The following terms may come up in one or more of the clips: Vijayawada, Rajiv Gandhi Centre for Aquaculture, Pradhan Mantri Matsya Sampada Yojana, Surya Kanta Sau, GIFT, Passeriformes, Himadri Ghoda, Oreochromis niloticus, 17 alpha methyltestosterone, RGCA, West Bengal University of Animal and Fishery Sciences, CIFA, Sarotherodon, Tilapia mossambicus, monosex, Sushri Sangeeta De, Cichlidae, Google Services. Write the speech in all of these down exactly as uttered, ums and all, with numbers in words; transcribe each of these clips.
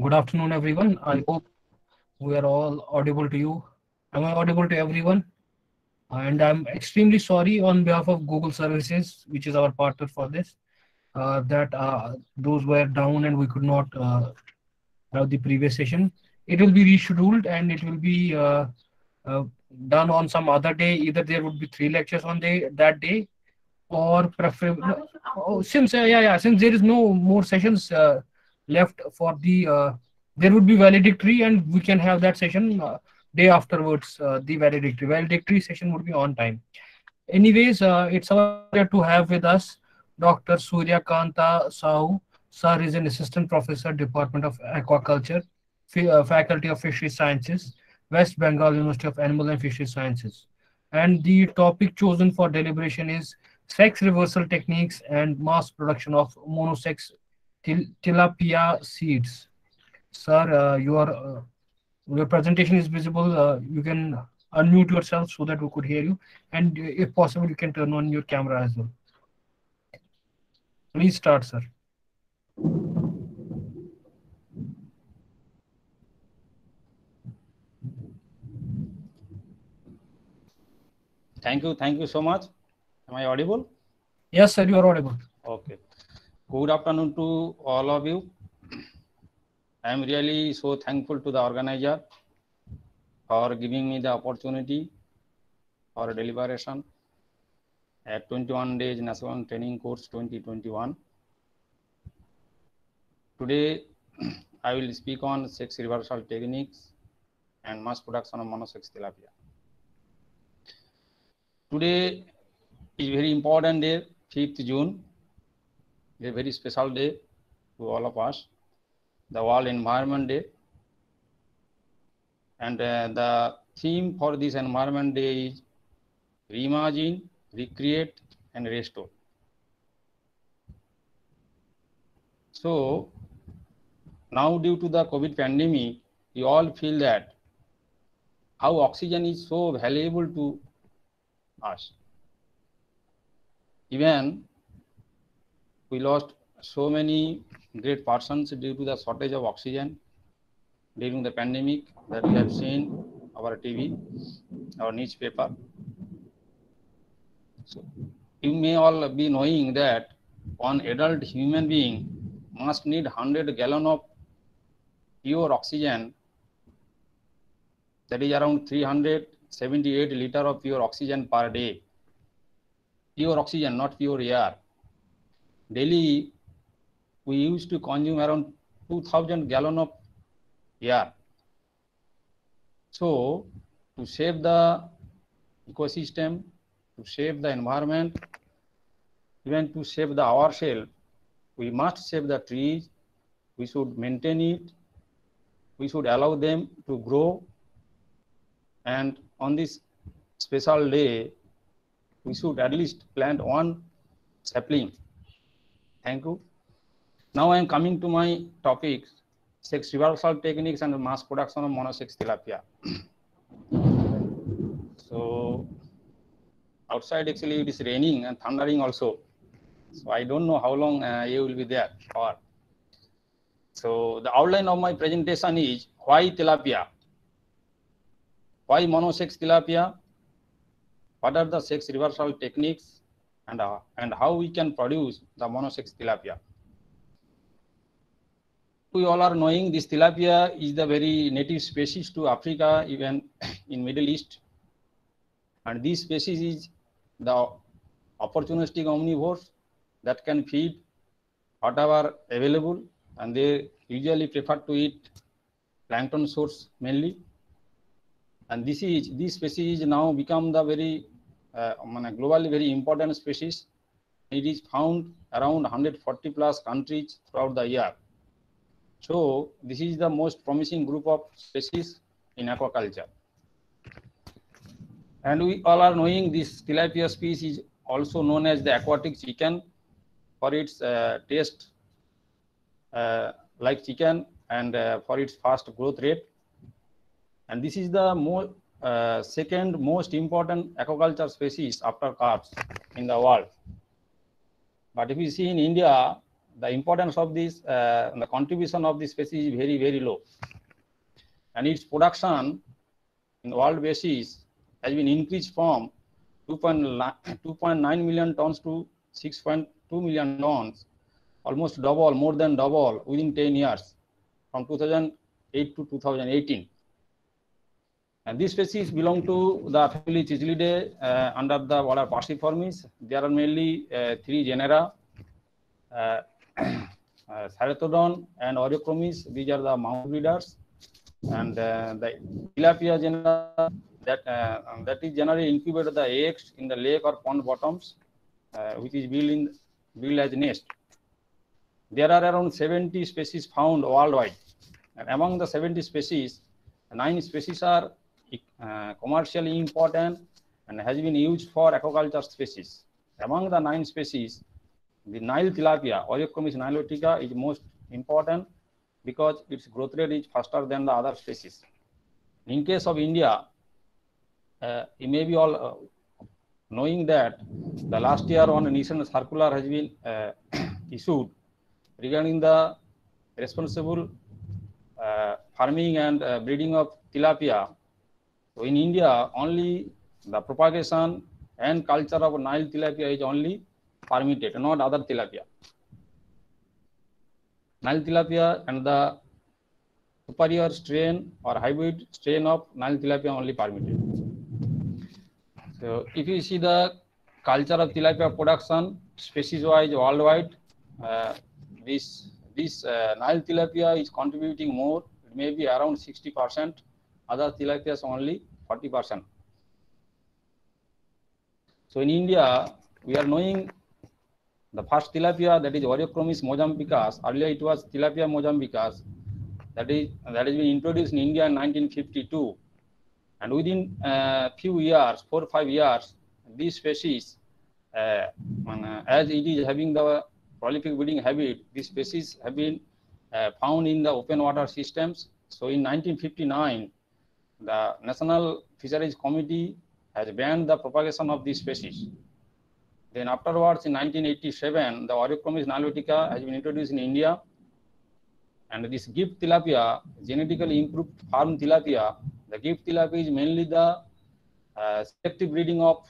Good afternoon, everyone. I hope we are all audible to you. Am I audible to everyone? And I'm extremely sorry on behalf of Google Services, which is our partner for this, uh, that uh, those were down and we could not uh, have the previous session. It will be rescheduled and it will be uh, uh, done on some other day. Either there would be three lectures on day, that day, or preferably, oh, since uh, yeah, yeah, since there is no more sessions. Uh, left for the uh, there would be valedictory, and we can have that session uh, day afterwards. Uh, the valedictory valedictory session would be on time anyways. Uh, it's our pleasure to have with us Doctor Surya Kanta Sau. Sir is an assistant professor, Department of Aquaculture, F uh, Faculty of Fishery Sciences, West Bengal University of Animal and Fishery Sciences, and the topic chosen for deliberation is sex reversal techniques and mass production of monosex Til tilapia seeds. Sir, uh, your uh, your presentation is visible. Uh, you can unmute yourself so that we could hear you, and if possible, you can turn on your camera as well. Please start, sir. Thank you, thank you so much. Am I audible? Yes, sir, you are audible. Okay. Good afternoon to all of you. I am really so thankful to the organizer for giving me the opportunity for deliberation at twenty-one days National Training Course twenty twenty-one. Today, I will speak on sex reversal techniques and mass production of monosex tilapia. Today is a very important day, fifth June. A very special day to all of us, the World Environment Day, and uh, the theme for this Environment Day is reimagine, recreate, and restore. So now, due to the COVID pandemic, we all feel that how oxygen is so valuable to us. Even we lost so many great persons due to the shortage of oxygen during the pandemic that we have seen our T V, our newspaper. So you may all be knowing that one adult human being must need one hundred gallons of pure oxygen, that is around three hundred seventy-eight liters of pure oxygen per day. Pure oxygen, not pure air. Daily, we used to consume around two thousand gallons of air. So, to save the ecosystem, to save the environment, even to save the ourselves, we must save the trees. We should maintain it. We should allow them to grow. And on this special day, we should at least plant one sapling. Thank you. Now I am coming to my topics, sex reversal techniques and mass production of monosex tilapia. So outside actually it is raining and thundering also. So I don't know how long uh, you will be there for. So the outline of my presentation is why tilapia? Why monosex tilapia? What are the sex reversal techniques? And, uh, and how we can produce the monosex tilapia. We all are knowing this tilapia is the very native species to Africa, even in Middle East. And this species is the opportunistic omnivores that can feed whatever available, and they usually prefer to eat plankton source mainly. And this is this species now become the very Uh, globally very important species. It is found around one hundred forty plus countries throughout the year. So this is the most promising group of species in aquaculture. And we all are knowing this tilapia species is also known as the aquatic chicken for its uh, taste uh, like chicken and uh, for its fast growth rate. And this is the most Uh, second most important aquaculture species after carps in the world. But if you see in India, the importance of this, uh, the contribution of this species is very, very low. And its production in world basis has been increased from two point nine million tons to six point two million tons, almost double, more than double within ten years, from two thousand eight to two thousand eighteen. And this species belong to the family Cichlidae uh, under the order Passeriformes. There are mainly uh, three genera, uh, uh, Sarotherodon and Oreochromis. These are the mouth breeders, and uh, the Tilapia genera that uh, um, that is generally incubated the eggs in the lake or pond bottoms, uh, which is built in built as nest. There are around seventy species found worldwide, and among the seventy species, nine species are uh, commercially important and has been used for aquaculture species. Among the nine species, the Nile tilapia, Oreochromis niloticus, is most important because its growth rate is faster than the other species. In case of India, uh, you may be all uh, knowing that the last year one national circular has been uh, issued regarding the responsible uh, farming and uh, breeding of tilapia. So in India, only the propagation and culture of Nile tilapia is only permitted, not other tilapia. Nile tilapia and the superior strain or hybrid strain of Nile tilapia only permitted. So if you see the culture of tilapia production species-wise worldwide, uh, this this uh, Nile tilapia is contributing more. It may be around sixty percent. Other tilapias only forty percent. So in India, we are knowing the first tilapia, that is Oreochromis mossambicus. Earlier it was Tilapia mossambicus. That is that has been introduced in India in nineteen fifty-two, and within uh, few years, four or five years, this species, uh, as it is having the prolific breeding habit, these species have been uh, found in the open water systems. So in nineteen fifty-nine, the National Fisheries Committee has banned the propagation of this species. Then afterwards, in nineteen eighty-seven, the Oreochromis niloticus has been introduced in India, and this GIFT tilapia, genetically improved farm tilapia. The GIFT tilapia is mainly the uh, selective breeding of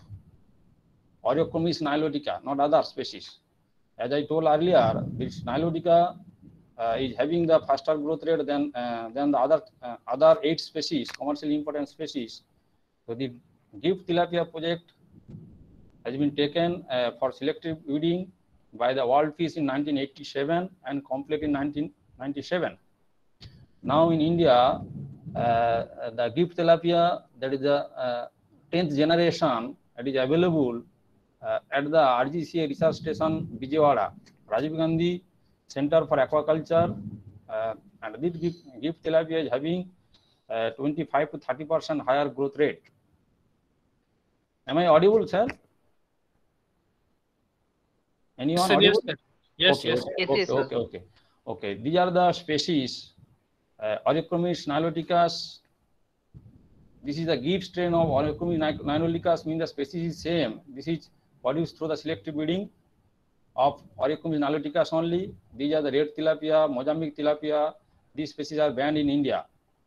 Oreochromis niloticus, not other species. As I told earlier, this nilotica uh, is having the faster growth rate than uh, than the other uh, other eight species, commercially important species. So the GIFT tilapia project has been taken uh, for selective breeding by the World Fish in nineteen eighty-seven and completed in nineteen ninety-seven. Now in India, uh, the GIFT tilapia, that is the uh, tenth generation, that is available Uh, at the R G C A research station, Vijayawada, Rajiv Gandhi Centre for Aquaculture, uh, and this GIFT tilapia is having uh, twenty-five to thirty percent higher growth rate. Am I audible, sir? Anyone sir, audible? Yes, sir. Yes, okay, yes. Okay, yes, okay, yes, okay, okay, okay. These are the species, uh, Oreochromis niloticus. This is the GIFT strain of Oreochromis niloticus, means the species is same. This is produced through the selective breeding of Oreochromis niloticus only. These are the red tilapia, Mozambique tilapia. These species are banned in India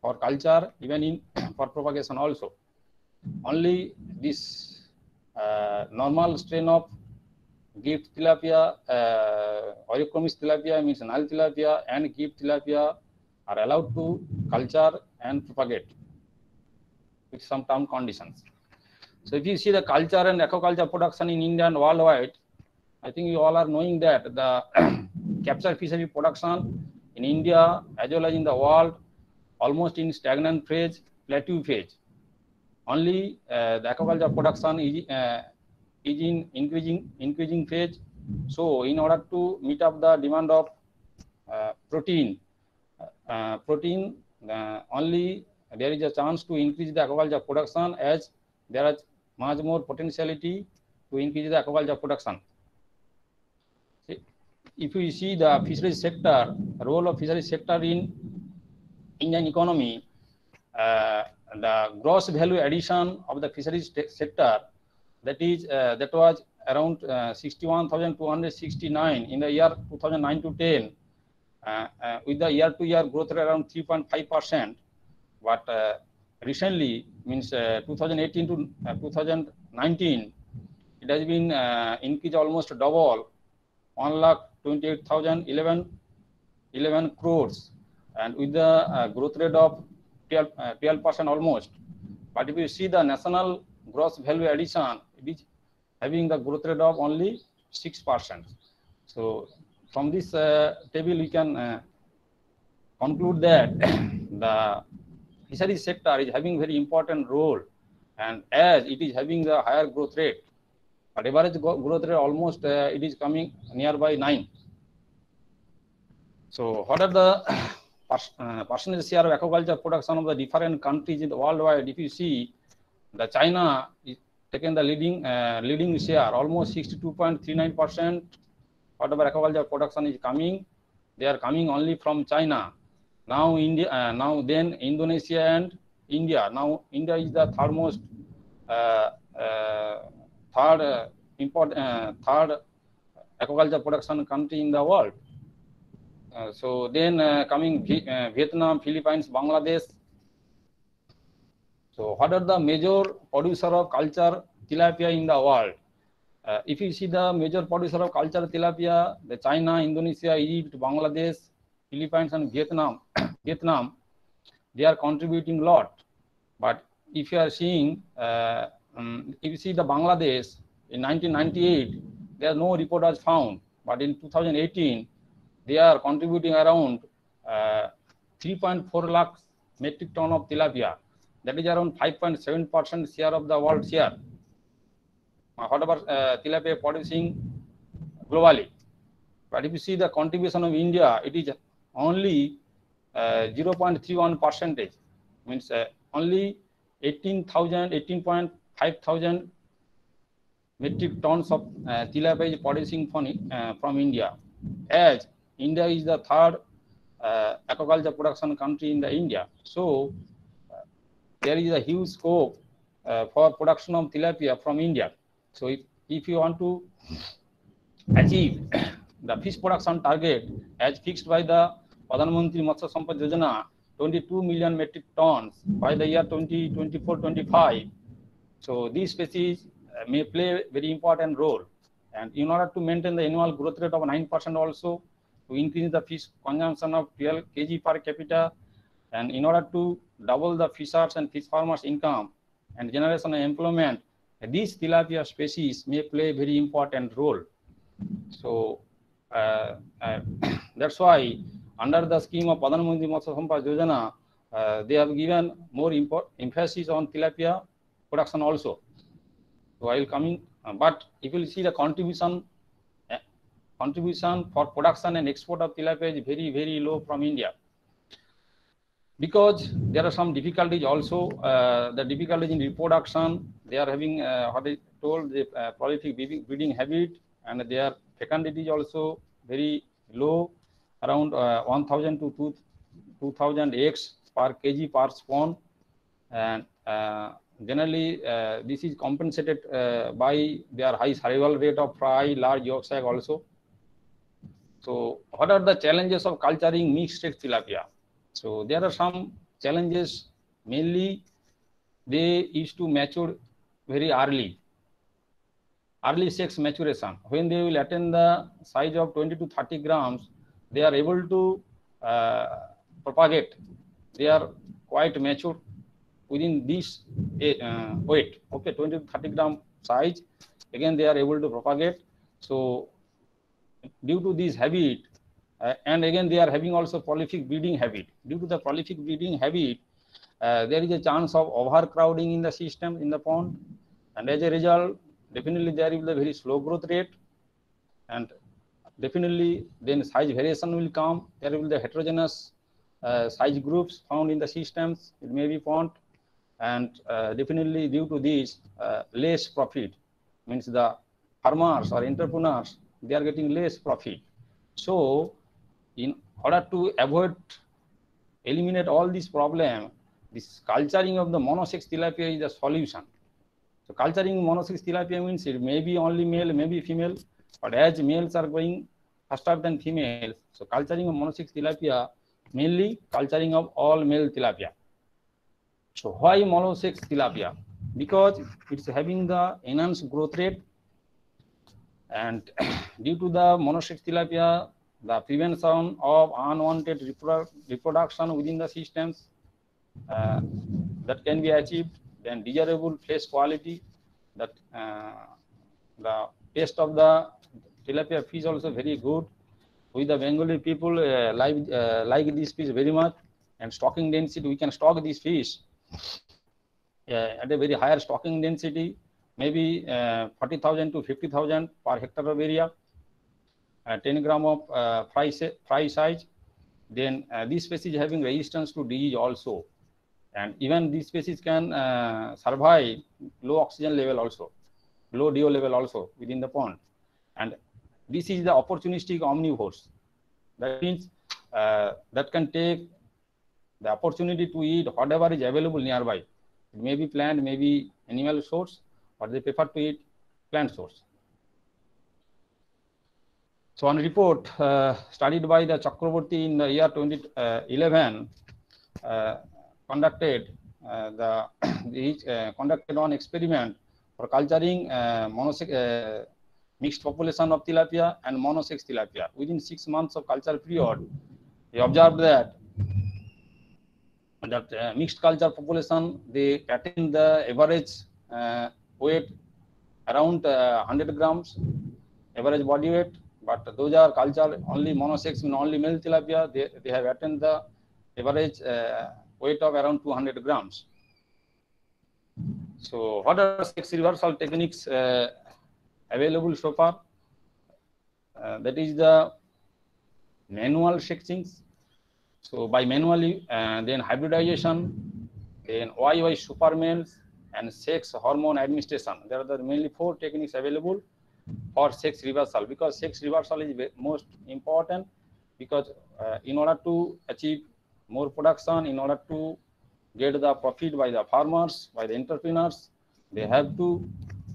for culture, even in for propagation also. Only this uh, normal strain of GIFT tilapia, uh, Oreochromis tilapia, means Nile tilapia, and GIFT tilapia are allowed to culture and propagate with some term conditions. So if you see the culture and aquaculture production in India and worldwide, I think you all are knowing that the capture fishery production in India as well as in the world almost in stagnant phase, plateau phase. Only uh, the aquaculture production is, uh, is in increasing, increasing phase. So in order to meet up the demand of uh, protein, uh, protein uh, only there is a chance to increase the aquaculture production, as there is much more potentiality to increase the aquaculture production. If you see the fisheries sector, role of fisheries sector in Indian economy, uh, the gross value addition of the fisheries sector, that is uh, that was around uh, sixty-one thousand two hundred sixty-nine in the year two thousand nine to ten, uh, uh, with the year to year growth rate around three point five percent. But uh, recently, means uh, two thousand eighteen to uh, two thousand nineteen, it has been uh, increased almost double, one lakh twenty-eight thousand eleven crores, and with the uh, growth rate of twelve percent almost. But if you see the national gross value addition, it is having the growth rate of only six percent. So from this uh, table, we can uh, conclude that the fisheries sector is having very important role, and as it is having the higher growth rate, but average growth rate almost uh, it is coming nearby nine. So what are the uh, percentage share of aquaculture production of the different countries in the worldwide? If you see, the China is taking the leading uh, leading share, almost sixty-two point three nine percent. Whatever aquaculture production is coming, they are coming only from China. Now India, uh, now then Indonesia and India. Now India is the third most, uh, uh, third uh, import, uh, third aquaculture production country in the world. Uh, so then uh, coming v uh, Vietnam, Philippines, Bangladesh. So what are the major producer of culture tilapia in the world? Uh, if you see the major producer of culture tilapia, the China, Indonesia, Egypt, Bangladesh, Philippines and Vietnam, Vietnam, they are contributing a lot. But if you are seeing, uh, um, if you see the Bangladesh, in nineteen ninety-eight, there are no reports found. But in two thousand eighteen, they are contributing around uh, three point four lakh metric ton of tilapia. That is around five point seven percent share of the world share. Whatever uh, tilapia producing globally. But if you see the contribution of India, it is only uh, zero point three one percentage, means uh, only eighteen thousand, eighteen point five thousand metric tons of uh, tilapia is producing from, uh, from India, as India is the third uh, aquaculture production country in the India. So uh, there is a huge scope uh, for production of tilapia from India. So if, if you want to achieve the fish production target as fixed by the Pradhan Mantri Matsya Sampada Yojana, twenty-two million metric tons by the year twenty twenty-four twenty-five. So these species may play a very important role. And in order to maintain the annual growth rate of nine percent also, to increase the fish consumption of twelve kilograms per capita, and in order to double the fishers and fish farmers' income and generation of employment, these tilapia species may play a very important role. So Uh, uh, that's why under the scheme of Pradhan Mantri Matsya Sampada Yojana, uh, they have given more import, emphasis on tilapia production also. So I will come in, uh, but if you see the contribution, uh, contribution for production and export of tilapia is very, very low from India. Because there are some difficulties also, uh, the difficulties in reproduction, they are having, uh, what I told, the uh, prolific breeding habit, and they are fecundity is also very low, around uh, one thousand to two thousand eggs per kg per spawn, and uh, generally uh, this is compensated uh, by their high survival rate of fry, large yolk sac also. So what are the challenges of culturing mixed sex tilapia? So there are some challenges. Mainly they used to mature very early. Early sex maturation, when they will attain the size of twenty to thirty grams, they are able to uh, propagate. They are quite mature within this uh, weight, okay, twenty to thirty gram size. Again, they are able to propagate. So due to this habit, uh, and again, they are having also prolific breeding habit. Due to the prolific breeding habit, uh, there is a chance of overcrowding in the system, in the pond, and as a result, definitely there will be a very slow growth rate, and definitely then size variation will come. There will be the heterogeneous uh, size groups found in the systems, it may be found, and uh, definitely due to this, uh, less profit, means the farmers or entrepreneurs, they are getting less profit. So in order to avoid, eliminate all these problems, this culturing of the monosex tilapia is the solution. So culturing monocytes tilapia means it may be only male, may be female, but as males are going faster than females, so culturing of monocytes tilapia mainly culturing of all male tilapia. So why monocytes tilapia? Because it's having the enhanced growth rate, and due to the monocytes tilapia, the prevention of unwanted reprodu reproduction within the systems uh, that can be achieved, then desirable flesh quality, that uh, the taste of the tilapia fish also very good. We the Bengali people uh, like uh, like this fish very much, and stocking density, we can stock these fish uh, at a very higher stocking density, maybe uh, forty thousand to fifty thousand per hectare of area. Uh, ten gram of uh, fry, fry size, then uh, this species having resistance to disease also, and even this species can uh, survive low oxygen level also, low D O level also within the pond. And this is the opportunistic omnivores, that means uh, that can take the opportunity to eat whatever is available nearby. It may be plant, may be animal source, but they prefer to eat plant source. So on report uh, studied by the Chakraborty in the year twenty eleven, uh, conducted uh, the each, uh, conducted on experiment for culturing uh, monosex uh, mixed population of tilapia and monosex tilapia. Within six months of culture period, they observed that that uh, mixed culture population, they attain the average uh, weight around uh, one hundred grams, average body weight. But those are cultured only monosex, only male tilapia. They they have attained the average uh, weight of around two hundred grams. So, what are sex reversal techniques uh, available so far? Uh, that is the manual sexings. So, by manually, uh, then hybridization, then Y Y super males, and sex hormone administration. There are the mainly four techniques available for sex reversal, because sex reversal is most important, because uh, in order to achieve more production, in order to get the profit by the farmers, by the entrepreneurs, they have to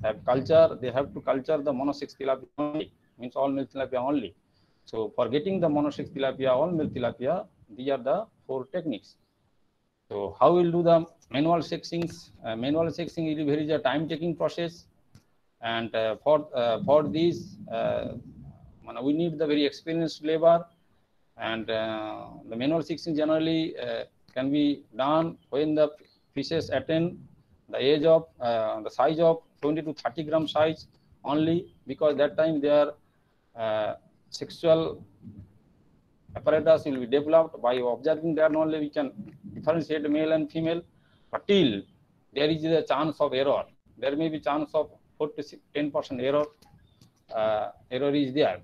have culture, they have to culture the monosex tilapia only, means all male tilapia only. So for getting the monosex tilapia, all male tilapia, these are the four techniques. So how we'll do the manual sexings? Uh, manual sexing is very a time-taking process. And uh, for uh, for this, uh, we need the very experienced labor, and uh, the manual sexing generally uh, can be done when the fishes attain the age of uh, the size of twenty to thirty gram size only, because that time their uh, sexual apparatus will be developed. By observing that only we can differentiate male and female. But till there is a chance of error, there may be chance of four to ten percent error, uh, error is there.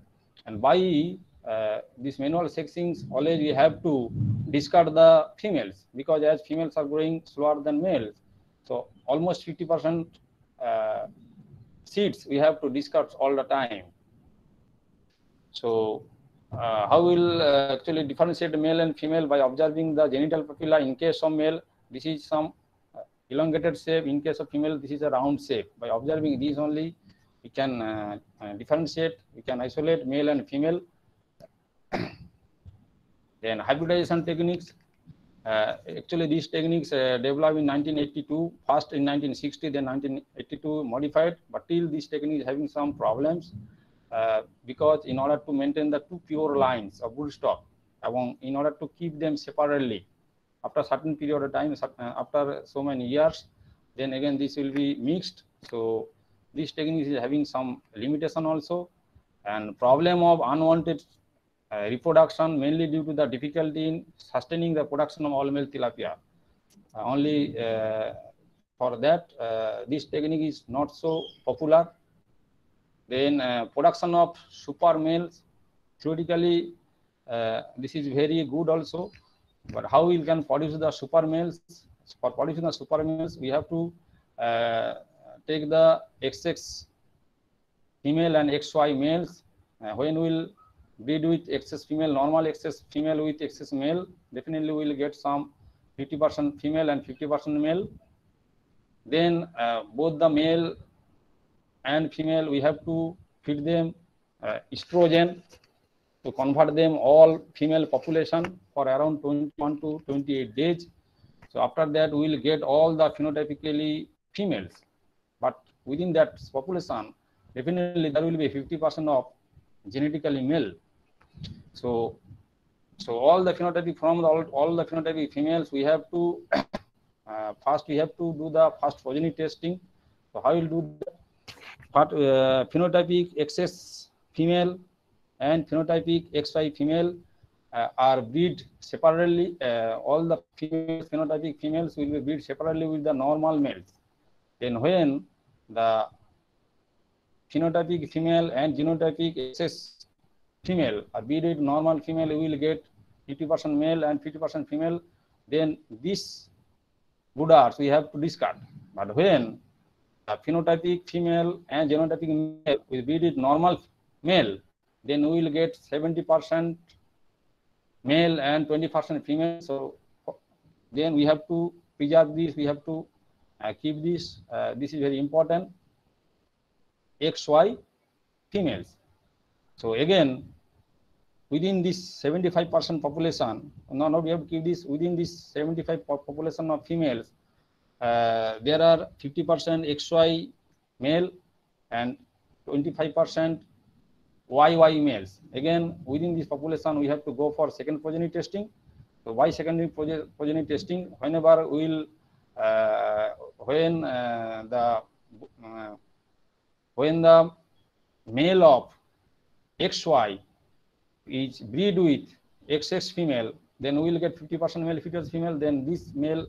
And by uh, this manual sexings, always we have to discard the females, because as females are growing slower than males, so almost fifty percent uh, seeds we have to discard all the time. So uh, how will uh, actually differentiate male and female? By observing the genital papilla. In case of male, this is some elongated shape. In case of female, this is a round shape. By observing these only, we can uh, uh, differentiate, we can isolate male and female. Then hybridization techniques. Uh, actually, these techniques uh, developed in nineteen eighty-two, first in nineteen sixty, then nineteen eighty-two modified. But till these techniques having some problems, uh, because in order to maintain the two pure lines of broodstock, among in order to keep them separately, after certain period of time, after so many years, then again this will be mixed. So this technique is having some limitation also, and problem of unwanted uh, reproduction, mainly due to the difficulty in sustaining the production of all male tilapia. Uh, only uh, for that, uh, this technique is not so popular. Then uh, production of super males, theoretically uh, this is very good also. But how we can produce the super males? For producing the super males, we have to uh, take the X X female and X Y males. Uh, when we'll breed with X X female, normal X X female with X X male, definitely we'll get some fifty percent female and fifty percent male. then uh, both the male and female, we have to feed them uh, estrogen to convert them all female population for around twenty-one to twenty-eight days. So after that, we will get all the phenotypically females. But within that population, definitely there will be fifty percent of genetically male. So, so all the phenotypic from the, all, all the phenotypic females, we have to uh, first we have to do the first progeny testing. So how will do that? But uh, phenotypic X S female and phenotypic X Y female uh, are breed separately. Uh, all the females, phenotypic females will be breed separately with the normal males. Then when the phenotypic female and genotypic X S female are breeded normal female, we will get fifty percent male and fifty percent female. Then these buddhas we have to discard. But when a phenotypic female and genotypic male will breed it normal male, then we will get seventy percent male and twenty percent female. So then we have to preserve this, we have to uh, keep this. Uh, this is very important. X Y females. So again, within this seventy-five percent population, no, no, we have to keep this within this seventy-five population of females. Uh, there are fifty percent X Y male and twenty-five percent Y Y males. Again, within this population, we have to go for second progeny testing. So, why secondary progeny testing? Whenever we will, uh, when uh, the uh, when the male of X Y is breed with X X female, then we will get fifty percent male, fifty percent female. Then this male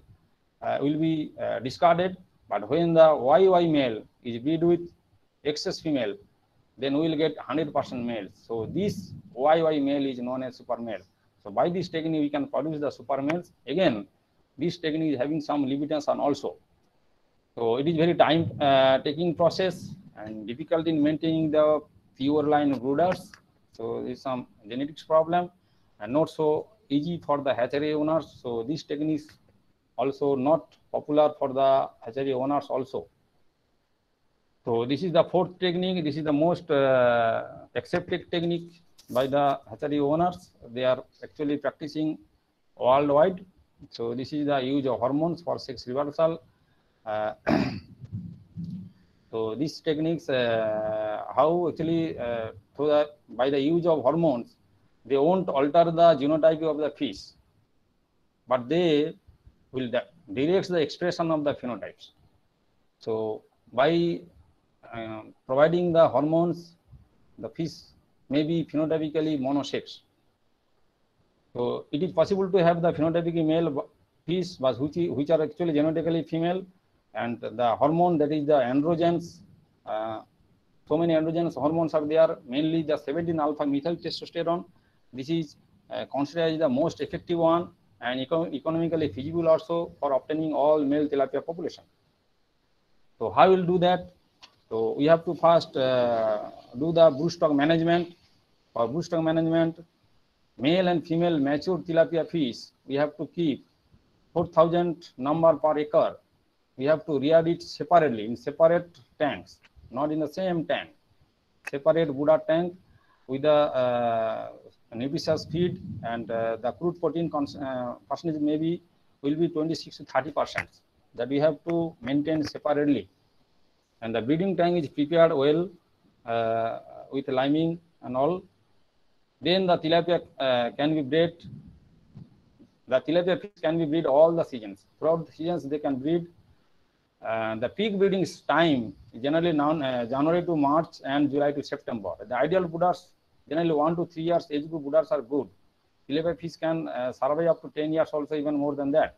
Uh, will be uh, discarded. But when the Y Y male is breed with X S female, then we will get one hundred percent male. So this Y Y male is known as super male. So by this technique, we can produce the super males. Again, this technique is having some limitation also. So it is very time uh, taking process and difficult in maintaining the pure line brooders. So there is some genetics problem and not so easy for the hatchery owners. So this technique is also not popular for the hatchery owners also. So this is the fourth technique. This is the most uh, accepted technique by the hatchery owners. They are actually practicing worldwide. So this is the use of hormones for sex reversal. Uh, so these techniques, uh, how actually uh, through the, by the use of hormones, they won't alter the genotype of the fish, but they will direct the expression of the phenotypes. So by uh, providing the hormones, the fish may be phenotypically monosex. So it is possible to have the phenotypically male fish, but which, which are actually genetically female, and the hormone, that is the androgens. Uh, so many androgens hormones are there, mainly the seventeen alpha methyltestosterone. This is uh, considered as the most effective one and econ economically feasible also for obtaining all male tilapia population. So how will do that? So we have to first uh, do the broodstock management. For broodstock management, male and female mature tilapia fish, we have to keep four thousand number per acre. We have to rear it separately in separate tanks, not in the same tank. Separate Buddha tank with the uh, nutritious feed, and uh, the crude protein uh, percentage maybe will be twenty-six to thirty percent that we have to maintain separately. And the breeding tank is prepared well uh, with liming and all. Then the tilapia uh, can be bred. The tilapia fish can be bred all the seasons. Throughout the seasons they can breed. Uh, the peak breeding time is generally non, uh, January to March and July to September. The ideal brooders, generally one to three years age group buddhas are good. Tilapia fish can uh, survive up to ten years also, even more than that.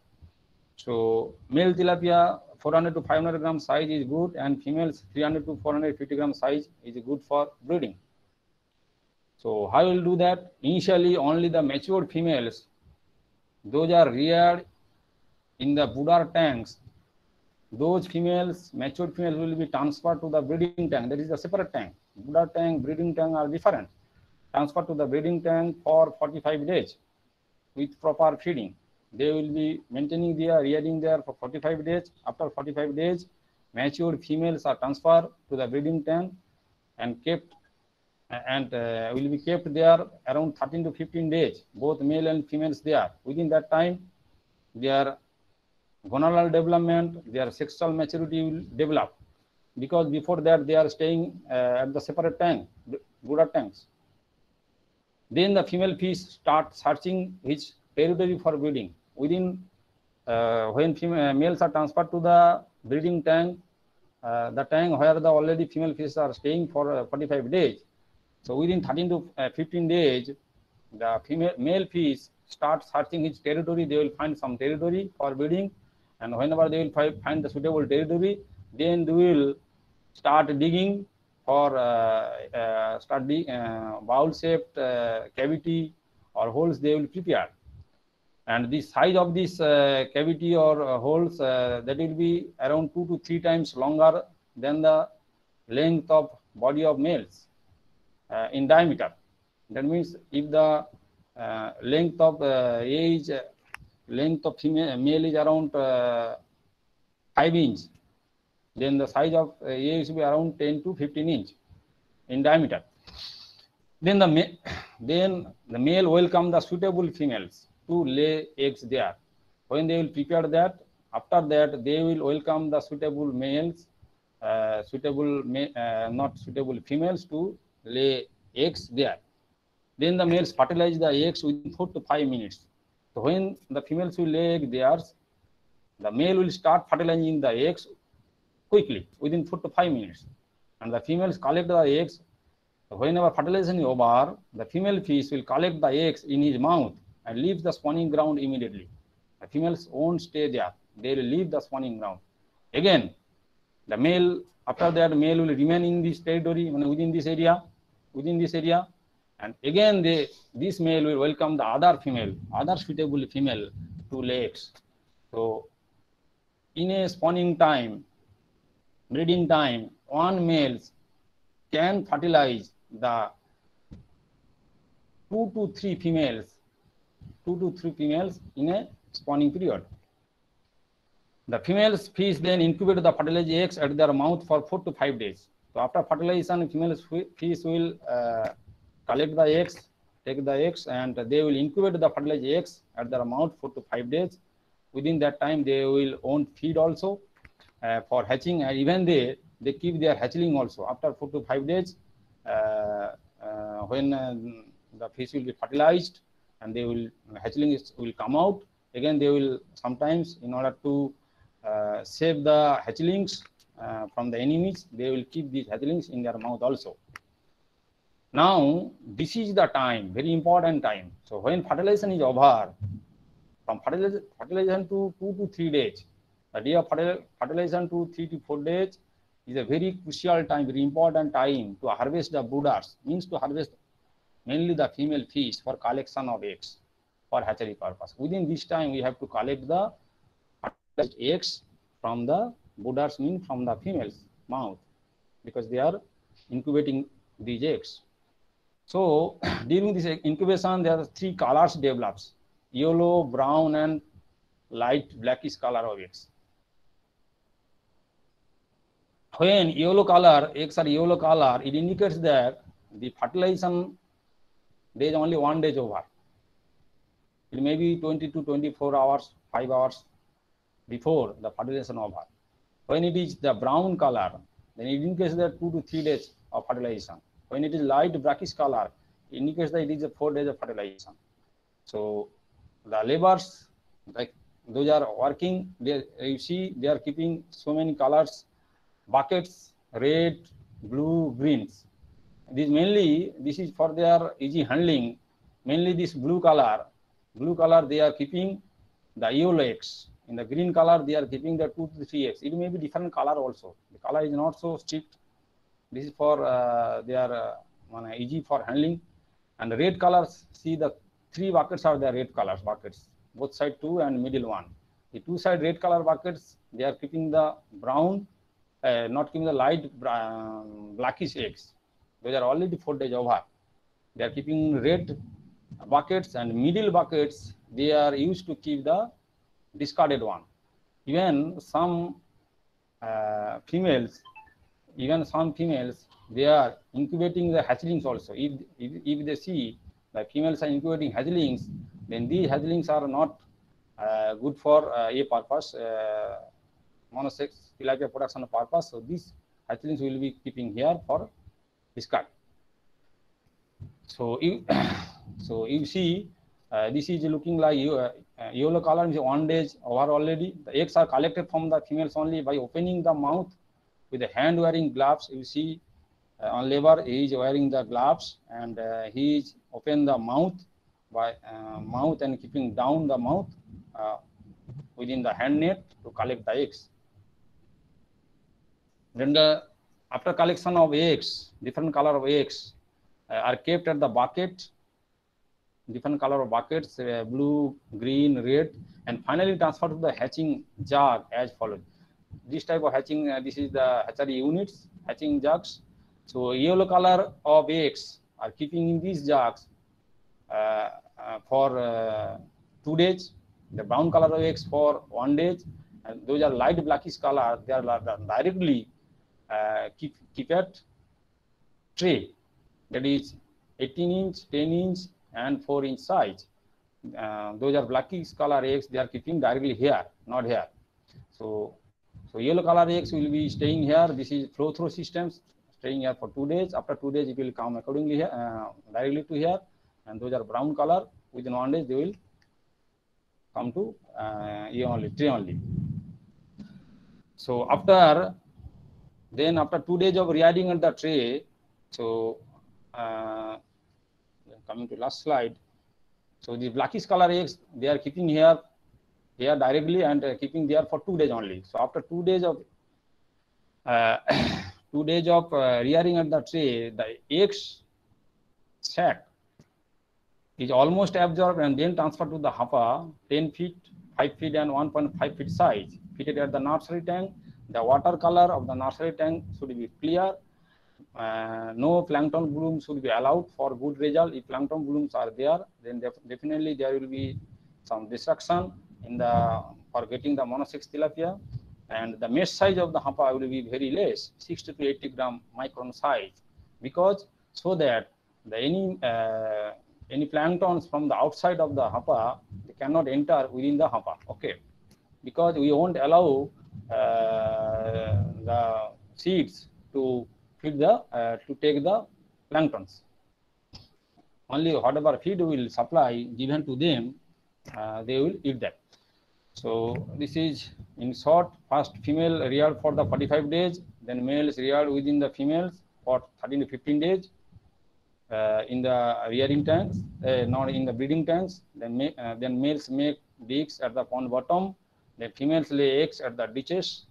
So male tilapia four hundred to five hundred gram size is good, and females three hundred to four hundred fifty gram size is good for breeding. So how will do that? Initially only the mature females, those are reared in the buddha tanks. Those females, mature females will be transferred to the breeding tank. That is a separate tank. Buddha tank, breeding tank are different. Transfer to the breeding tank for forty-five days with proper feeding. they will be maintaining their rearing there for forty-five days. After forty-five days, matured females are transferred to the breeding pen and kept and uh, will be kept there around thirteen to fifteen days, both male and females there. Within that time, their gonadal development, their sexual maturity will develop, because before that they are staying uh, at the separate tank, brooder tanks. Then the female fish start searching its territory for breeding. Within uh, when female, males are transferred to the breeding tank, uh, the tank where the already female fish are staying for uh, forty-five days. So within thirteen to fifteen days, the female male fish start searching its territory. They will find some territory for breeding, and whenever they will fi find the suitable territory, then they will start digging for uh, uh, start the uh, bowl-shaped uh, cavity or holes they will prepare. And the size of this uh, cavity or uh, holes uh, that will be around two to three times longer than the length of body of males uh, in diameter. That means if the uh, length of uh, age, length of female male is around uh, five inch, then the size of uh, age will be around ten to fifteen inch in diameter. Then the then the male welcome the suitable females to lay eggs there. When they will prepare that, after that they will welcome the suitable males, uh, suitable uh, not suitable females to lay eggs there. Then the males fertilize the eggs within four to five minutes. So when the females will lay eggs there, the male will start fertilizing the eggs quickly within four to five minutes, and the females collect the eggs. Whenever fertilization is over, the female fish will collect the eggs in his mouth and leave the spawning ground immediately. The females won't stay there; they will leave the spawning ground. Again, the male after that male will remain in this territory, within this area, within this area, and again they this male will welcome the other female, other suitable female to lay eggs. So, in a spawning time, breeding time, one male can fertilize the two to three females, two to three females in a spawning period. The females fish then incubate the fertilized eggs at their mouth for four to five days. So after fertilization, females fish will uh, collect the eggs, take the eggs, and they will incubate the fertilized eggs at their mouth four to five days. Within that time, they will own feed also. Uh, for hatching, and even they they keep their hatchling also. After four to five days, uh, uh, when uh, the fish will be fertilized, and they will hatchling is, will come out. Again, they will sometimes, in order to uh, save the hatchlings uh, from the enemies, they will keep these hatchlings in their mouth also. Now, this is the time, very important time. So when fertilization is over, from fertilization, fertilization to two to three days. The day of fertilization to three to four days is a very crucial time, very important time to harvest the brooders. Means to harvest mainly the female fish for collection of eggs for hatchery purpose. Within this time, we have to collect the fertilized eggs from the brooders, means from the female's mouth, because they are incubating these eggs. So during this incubation, there are three colors develops: yellow, brown, and light blackish color of eggs. When yellow color, eggs are yellow color, it indicates that the fertilization days only one day over. It may be twenty to twenty-four hours, five hours before the fertilization over. When it is the brown color, then it indicates that two to three days of fertilization. When it is light blackish color, it indicates that it is four days of fertilization. So the laborers, like those are working, they, you see they are keeping so many colors, buckets, red, blue, greens. This mainly, this is for their easy handling. Mainly this blue color, blue color they are keeping the yellow eggs. In the green color they are keeping the two to three eggs. It may be different color also. The color is not so strict. This is for uh, they are uh, easy for handling. And the red colors, see the three buckets are the red colors buckets. Both side two and middle one. The two side red color buckets, they are keeping the brown, uh, not keeping the light brown, blackish eggs. Those are already four days over. They are keeping red buckets, and middle buckets, they are used to keep the discarded one. Even some uh, females, even some females, they are incubating the hatchlings also. If, if if they see the females are incubating hatchlings, then these hatchlings are not uh, good for uh, a purpose, uh, monosex tilapia production purpose. So these hatchlings will be keeping here for discard. So you so you see. Uh, this is looking like uh, uh, yellow color means one day over already. The eggs are collected from the females only by opening the mouth with the hand wearing gloves. You see uh, on labor he is wearing the gloves and uh, he is open the mouth by uh, mouth and keeping down the mouth uh, within the hand net to collect the eggs. Then the after collection of eggs, different color of eggs uh, are kept at the bucket. Different color of buckets, uh, blue, green, red, and finally transferred to the hatching jug as follows. This type of hatching, uh, this is the hatchery units, hatching jugs. So yellow color of eggs are keeping in these jugs uh, uh, for uh, two days. The brown color of eggs for one day, and those are light blackish color. They are directly uh, keep keep at tray. That is eighteen inch, ten inch. And four inch size. Uh, those are blackish color eggs. They are keeping directly here, not here. So, so yellow color eggs will be staying here. This is flow through systems, staying here for two days. After two days, it will come accordingly here, uh, directly to here. And those are brown color. Within one day, they will come to uh, here only, tree only. So after, then after two days of rearing at the tray, so. Uh, Coming to last slide, so the blackish color eggs they are keeping here, here directly and uh, keeping there for two days only. So after two days of uh, two days of uh, rearing at the tray, the eggs sac is almost absorbed and then transferred to the hopper, ten feet, five feet, and one point five feet size. Fitted at the nursery tank, the water color of the nursery tank should be clear. Uh, no plankton blooms should be allowed for good result. If plankton blooms are there, then def definitely there will be some destruction in the for getting the monosex tilapia, and the mesh size of the hopper will be very less, sixty to eighty gram micron size, because so that the any uh, any planktons from the outside of the hopper they cannot enter within the hopper. Okay, because we won't allow uh, the seeds to feed the uh, to take the planktons. Only whatever feed will supply given to them, uh, they will eat that. So this is in short. First female reared for the forty-five days, then males reared within the females for thirteen to fifteen days uh, in the rearing tanks, uh, not in the breeding tanks. Then uh, then males make dicks at the pond bottom. Then females lay eggs at the ditches.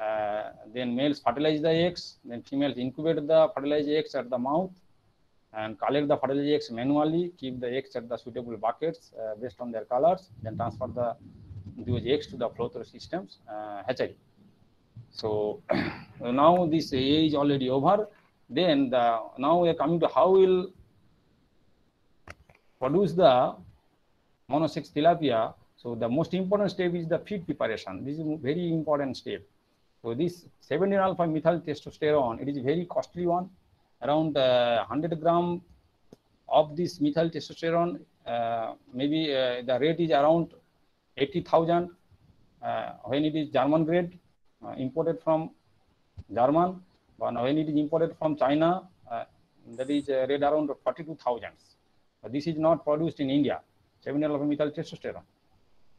Uh, then males fertilize the eggs, then females incubate the fertilized eggs at the mouth and collect the fertilized eggs manually, keep the eggs at the suitable buckets uh, based on their colors, then transfer the those eggs to the flow-through systems uh, hatchery. So now this age already over. Then the, now we are coming to how we'll produce the monosex tilapia. So the most important step is the feed preparation. This is a very important step. So this seventeen alpha methyltestosterone, it is a very costly one. Around uh, one hundred gram of this methyltestosterone, uh, maybe uh, the rate is around eighty thousand uh, when it is German grade, uh, imported from German. But when it is imported from China, uh, that is uh, rate around forty-two thousand. This is not produced in India, seventeen alpha methyltestosterone.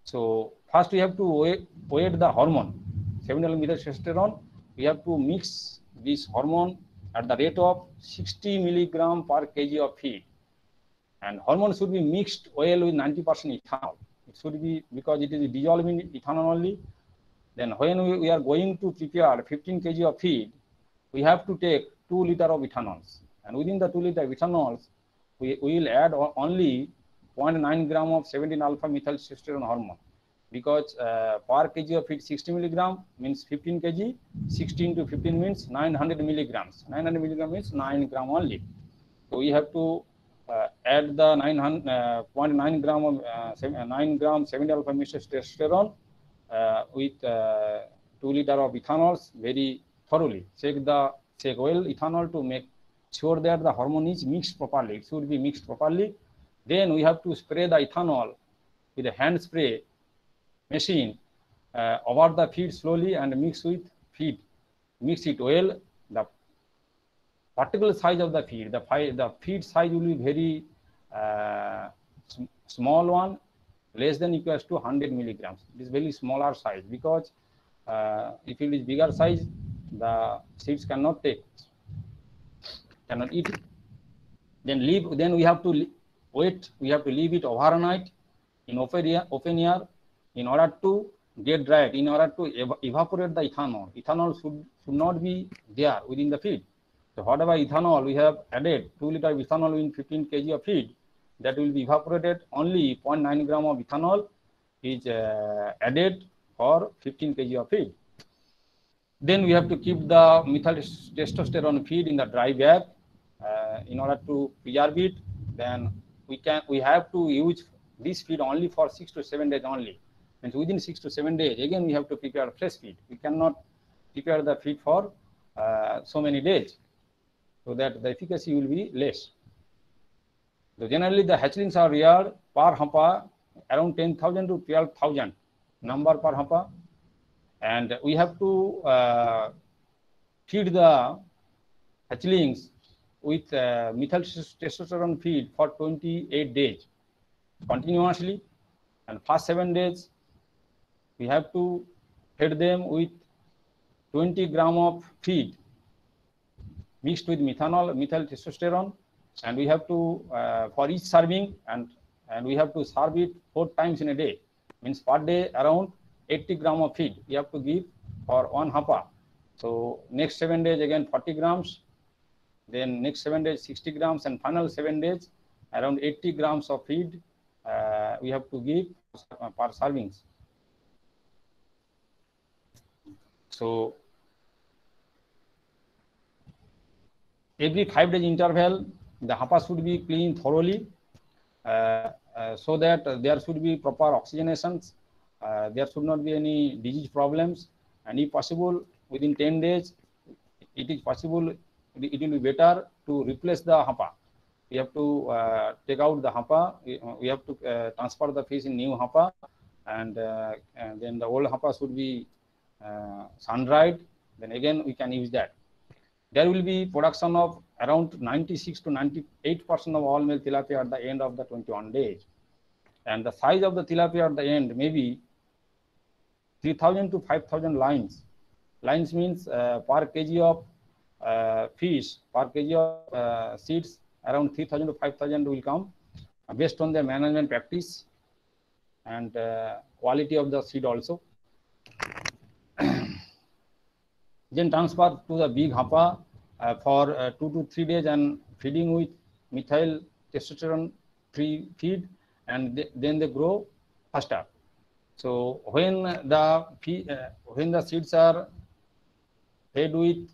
So first we have to weigh, weigh the hormone. seventeen alpha methyltestosterone, we have to mix this hormone at the rate of sixty milligram per kg of feed, and hormone should be mixed well with ninety percent ethanol. It should be, because it is dissolving ethanol only. Then when we, we are going to prepare fifteen kg of feed, we have to take two liter of ethanols, and within the two liter ethanols, we, we will add only zero point nine gram of seventeen alpha methyltestosterone hormone. Because uh, per kg of feed sixty milligram means fifteen kg, sixteen to fifteen means nine hundred milligrams. nine hundred milligrams means nine gram only. So we have to uh, add the nine point nine gram of uh, nine gram seventeen alpha methyltestosterone uh, with uh, two liter of ethanol very thoroughly. Check the check well ethanol to make sure that the hormone is mixed properly. It should be mixed properly. Then we have to spray the ethanol with a hand spray machine uh, over the feed slowly and mix with feed. Mix it well. The particular size of the feed, the, the feed size will be very uh, sm small one, less than equals to one hundred milligrams. It is very smaller size because uh, if it is bigger size, the seeds cannot take, cannot eat it. Then leave. Then we have to wait. We have to leave it overnight in open air, open air, in order to get dried. In order to ev evaporate the ethanol. Ethanol should should not be there within the feed. So whatever ethanol we have added, two liter of ethanol in fifteen kilograms of feed, that will be evaporated. Only zero point nine gram of ethanol is uh, added for fifteen kilograms of feed. Then we have to keep the methyltestosterone feed in the dry bag uh, in order to preserve it. Then we can we have to use this feed only for six to seven days only. And within six to seven days, again we have to prepare fresh feed. We cannot prepare the feed for uh, so many days, so that the efficacy will be less. So generally, the hatchlings are reared per humpa around ten thousand to twelve thousand number per humpa, and we have to uh, feed the hatchlings with uh, methyltestosterone feed for twenty-eight days continuously, and first seven days we have to feed them with twenty gram of feed mixed with methanol, methyltestosterone, and we have to uh, for each serving, and and we have to serve it four times in a day. Means per day around eighty gram of feed we have to give for one humpa. So next seven days again forty grams, then next seven days sixty grams, and final seven days around eighty grams of feed uh, we have to give per servings. So every five days interval, the humpa should be cleaned thoroughly, uh, uh, so that there should be proper oxygenations. Uh, there should not be any disease problems, and if possible, within ten days, it is possible. It will be better to replace the humpa. We have to uh, take out the humpa. We, we have to uh, transfer the fish in new humpa, and, uh, and then the old humpa should be uh, sun dried. Then again, we can use that. There will be production of around ninety-six to ninety-eight percent of all male tilapia at the end of the twenty-one days. And the size of the tilapia at the end may be three thousand to five thousand lines. Lines means uh, per kg of uh, fish, per kg of uh, seeds, around three thousand to five thousand will come based on the management practice and uh, quality of the seed also. Then transfer to the big humpa uh, for uh, two to three days and feeding with methyltestosterone free feed, and they, then they grow faster. So when the uh, when the seeds are fed with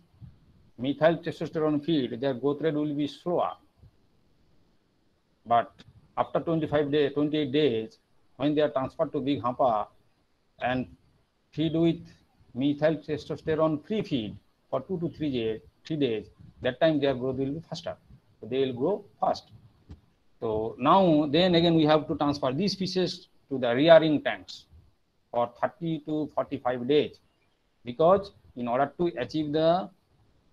methyltestosterone feed, their growth rate will be slower. But after twenty-five days, twenty-eight days, when they are transferred to big humpa and feed with methyltestosterone free feed for two to three days, three days. That time their growth will be faster. So they will grow fast. So now, then again, we have to transfer these fishes to the rearing tanks for thirty to forty-five days, because in order to achieve the